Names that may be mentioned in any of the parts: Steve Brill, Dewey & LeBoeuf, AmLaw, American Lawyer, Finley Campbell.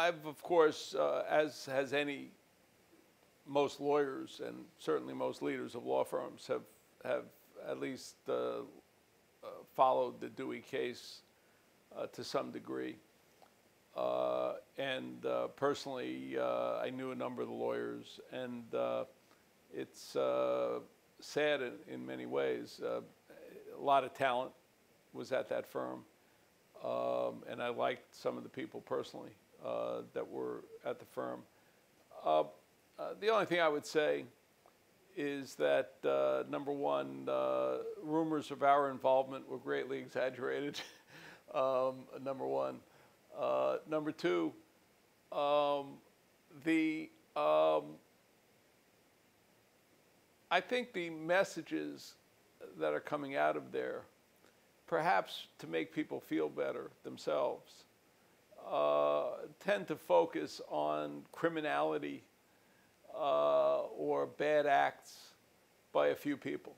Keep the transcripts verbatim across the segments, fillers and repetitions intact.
I've, of course, uh, as has any, most lawyers and certainly most leaders of law firms have, have at least uh, uh, followed the Dewey case uh, to some degree. Uh, and uh, personally, uh, I knew a number of the lawyers, and uh, it's uh, sad in, in many ways. Uh, a lot of talent was at that firm, um, and I liked some of the people personally uh, that were at the firm. Uh, uh, the only thing I would say is that, uh, number one, uh, rumors of our involvement were greatly exaggerated, um, number one. Uh, number two, um, the um, I think the messages that are coming out of there, perhaps to make people feel better themselves, uh, tend to focus on criminality uh, or bad acts by a few people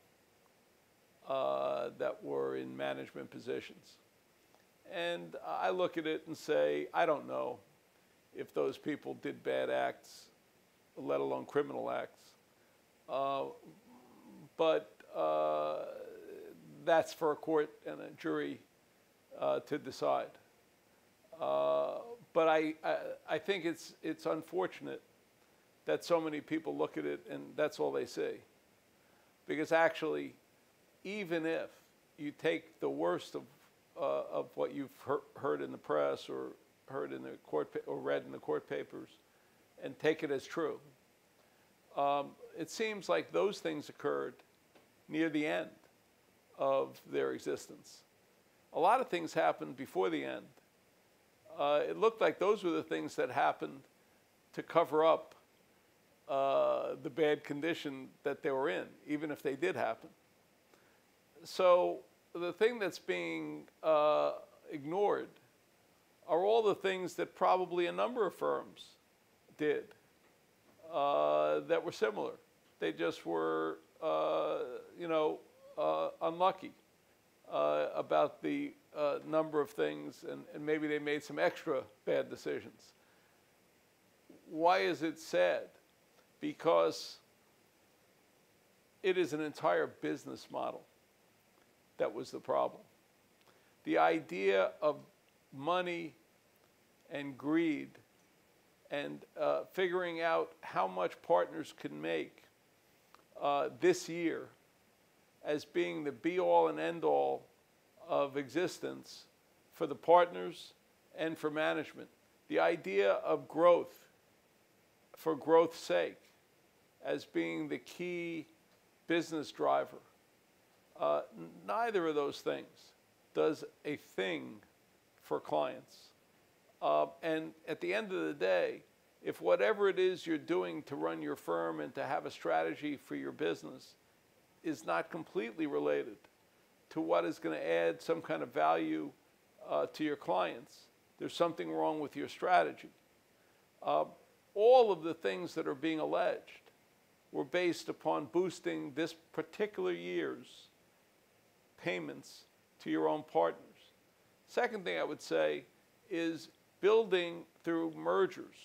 uh, that were in management positions. And I look at it and say, I don't know if those people did bad acts, let alone criminal acts. Uh, but uh, that's for a court and a jury uh, to decide. Uh, but I, I, I think it's, it's unfortunate that so many people look at it and that's all they see. Because actually, even if you take the worst of Uh, of what you've he heard in the press or heard in the court pa or read in the court papers, and take it as true. Um, it seems like those things occurred near the end of their existence. A lot of things happened before the end. Uh, it looked like those were the things that happened to cover up uh, the bad condition that they were in, even if they did happen. So the thing that's being uh, ignored are all the things that probably a number of firms did uh, that were similar. They just were, uh, you know, uh, unlucky uh, about the uh, number of things, and, and maybe they made some extra bad decisions. Why is it sad? Because it is an entire business model that was the problem. The idea of money and greed and uh, figuring out how much partners can make uh, this year as being the be-all and end-all of existence for the partners and for management. The idea of growth for growth's sake as being the key business driver. Uh, neither of those things does a thing for clients. Uh, and at the end of the day, if whatever it is you're doing to run your firm and to have a strategy for your business is not completely related to what is going to add some kind of value uh, to your clients, there's something wrong with your strategy. Uh, all of the things that are being alleged were based upon boosting this particular year's payments to your own partners. Second thing I would say is building through mergers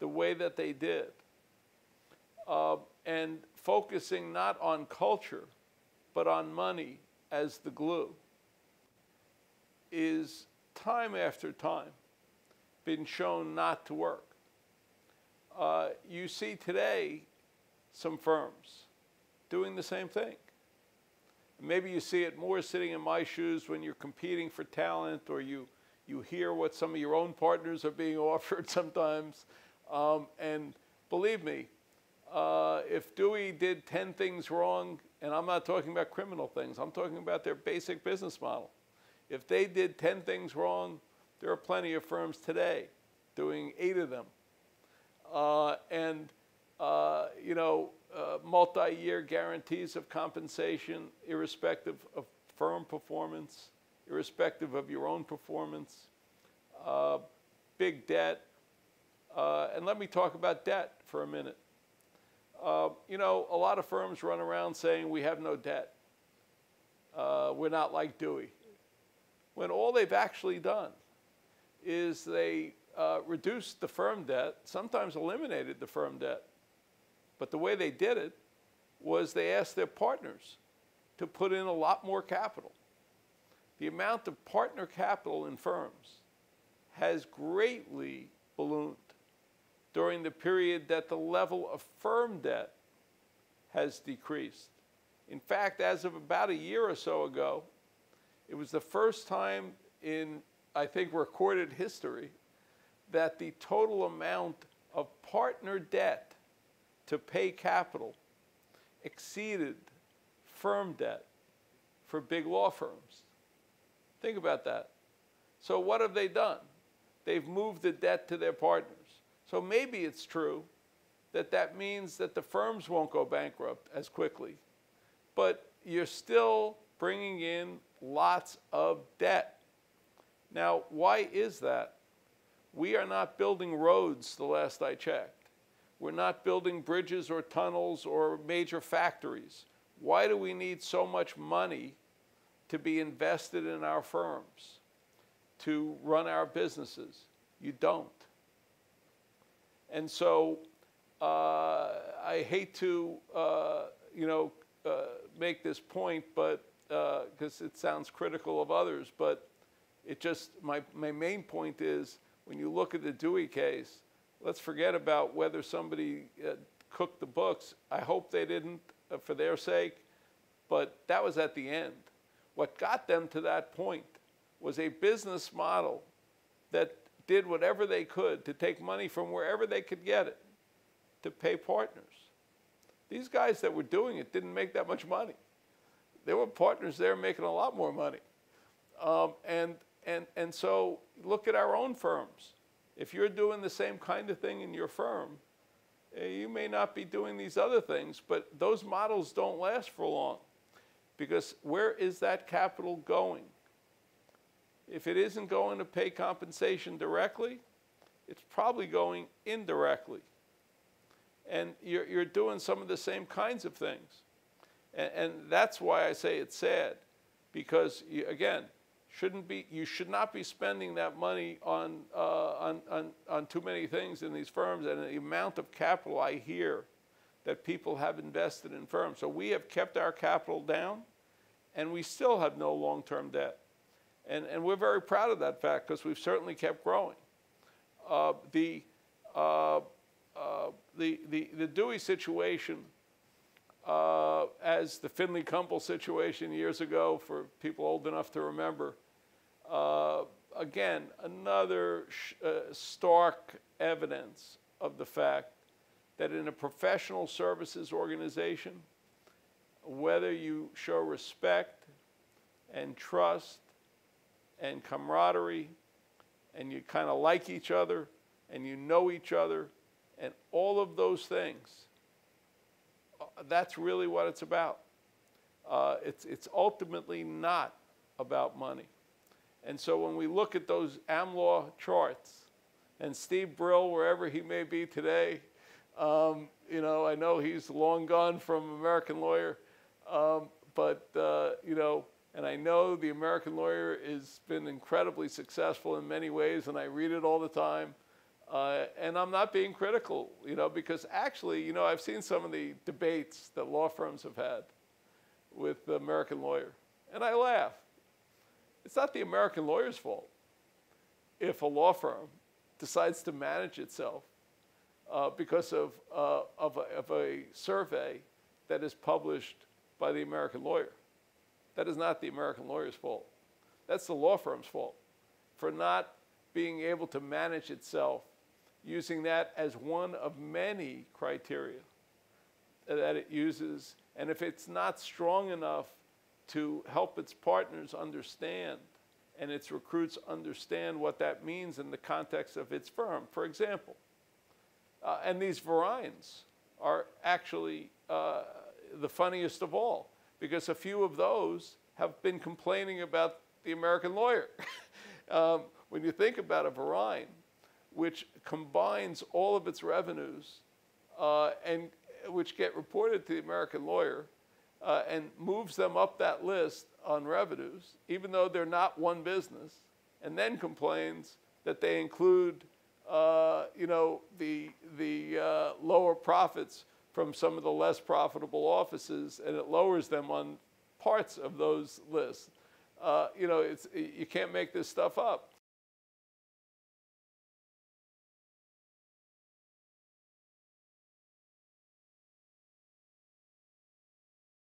the way that they did uh, and focusing not on culture but on money as the glue is time after time been shown not to work. Uh, you see today some firms doing the same thing. Maybe you see it more sitting in my shoes when you're competing for talent, or you, you hear what some of your own partners are being offered sometimes. Um, and believe me, uh, if Dewey did ten things wrong, and I'm not talking about criminal things, I'm talking about their basic business model. If they did ten things wrong, there are plenty of firms today doing eight of them. Uh, and, uh, you know, Uh, multi-year guarantees of compensation, irrespective of firm performance, irrespective of your own performance, uh, big debt. Uh, and let me talk about debt for a minute. Uh, you know, a lot of firms run around saying we have no debt. Uh, we're not like Dewey. When all they've actually done is they uh, reduced the firm debt, sometimes eliminated the firm debt. But the way they did it was they asked their partners to put in a lot more capital. The amount of partner capital in firms has greatly ballooned during the period that the level of firm debt has decreased. In fact, as of about a year or so ago, it was the first time in, I think, recorded history that the total amount of partner debt to pay capital exceeded firm debt for big law firms. Think about that. So what have they done? They've moved the debt to their partners. So maybe it's true that that means that the firms won't go bankrupt as quickly, but you're still bringing in lots of debt. Now, why is that? We are not building roads, the last I checked. We're not building bridges or tunnels or major factories. Why do we need so much money to be invested in our firms, to run our businesses? You don't. And so uh, I hate to, uh, you know, uh, make this point, but because uh, it sounds critical of others, but it just, my, my main point is, when you look at the Dewey case, let's forget about whether somebody uh, cooked the books. I hope they didn't, uh, for their sake, but that was at the end. What got them to that point was a business model that did whatever they could to take money from wherever they could get it to pay partners. These guys that were doing it didn't make that much money. There were partners there making a lot more money. Um, and And, and so look at our own firms. If you're doing the same kind of thing in your firm, you may not be doing these other things, but those models don't last for long, because where is that capital going? If it isn't going to pay compensation directly, it's probably going indirectly. And you're, you're doing some of the same kinds of things. And, and that's why I say it's sad, because, you, again, Shouldn't be, you should not be spending that money on, uh, on, on, on too many things in these firms, and the amount of capital I hear that people have invested in firms. So we have kept our capital down, and we still have no long-term debt. And, and we're very proud of that fact, because we've certainly kept growing. Uh, the, uh, uh, the, the, the Dewey situation, uh, as the Finley Campbell situation years ago, for people old enough to remember, Uh, again, another sh uh, stark evidence of the fact that in a professional services organization, whether you show respect and trust and camaraderie, and you kind of like each other, and you know each other, and all of those things, uh, that's really what it's about. Uh, it's, it's ultimately not about money. And so when we look at those AmLaw charts, and Steve Brill, wherever he may be today, um, you know, I know he's long gone from American Lawyer, um, but, uh, you know, and I know the American Lawyer has been incredibly successful in many ways, and I read it all the time. Uh, and I'm not being critical, you know, because actually, you know, I've seen some of the debates that law firms have had with the American Lawyer, and I laugh. It's not the American Lawyer's fault if a law firm decides to manage itself uh, because of, uh, of, a, of a survey that is published by the American Lawyer. That is not the American Lawyer's fault. That's the law firm's fault for not being able to manage itself using that as one of many criteria that it uses. And if it's not strong enough to help its partners understand and its recruits understand what that means in the context of its firm, for example. Uh, and these varieties are actually uh, the funniest of all, because a few of those have been complaining about the American Lawyer. um, when you think about a variety which combines all of its revenues uh, and which get reported to the American Lawyer, Uh, and moves them up that list on revenues, even though they're not one business, and then complains that they include uh, you know, the, the uh, lower profits from some of the less profitable offices, and it lowers them on parts of those lists. Uh, you know, it's, you can't make this stuff up.